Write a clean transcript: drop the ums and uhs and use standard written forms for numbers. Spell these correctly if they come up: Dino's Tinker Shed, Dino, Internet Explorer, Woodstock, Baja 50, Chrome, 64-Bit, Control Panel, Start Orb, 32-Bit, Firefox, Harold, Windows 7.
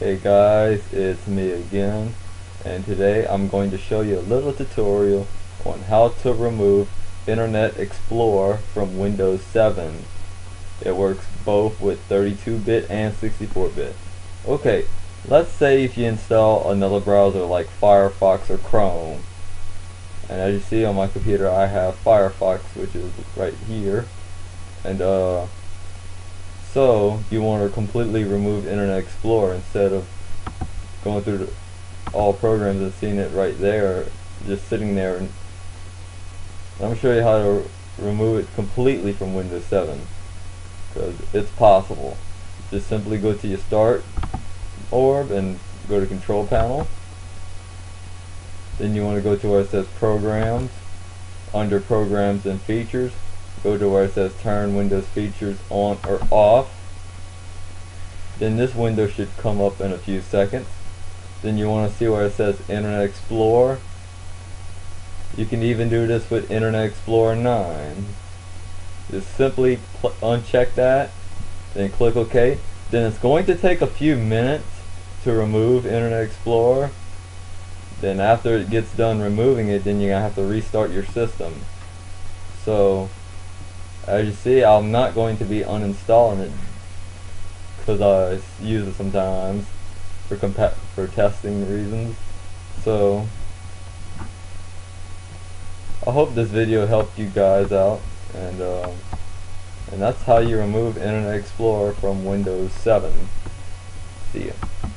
Hey guys, it's me again, and today I'm going to show you a little tutorial on how to remove Internet Explorer from Windows 7. It works both with 32-bit and 64-bit. Okay, let's say if you install another browser like Firefox or Chrome, and as you see on my computer I have Firefox, which is right here, and so you want to completely remove Internet Explorer instead of going through all programs and seeing it right there, just sitting there. And I'm going to show you how to remove it completely from Windows 7, because it's possible. Just simply go to your Start Orb and go to Control Panel. Then you want to go to where it says Programs. Under Programs and Features, go to where it says turn Windows features on or off. Then this window should come up in a few seconds. Then you want to see where it says Internet Explorer. You can even do this with Internet Explorer 9. Just simply uncheck that, then click OK. Then it's going to take a few minutes to remove Internet Explorer. Then after it gets done removing it, then you're going to have to restart your system. So as you see, I'm not going to be uninstalling it, because I use it sometimes for testing reasons. So I hope this video helped you guys out, and that's how you remove Internet Explorer from Windows 7. See ya.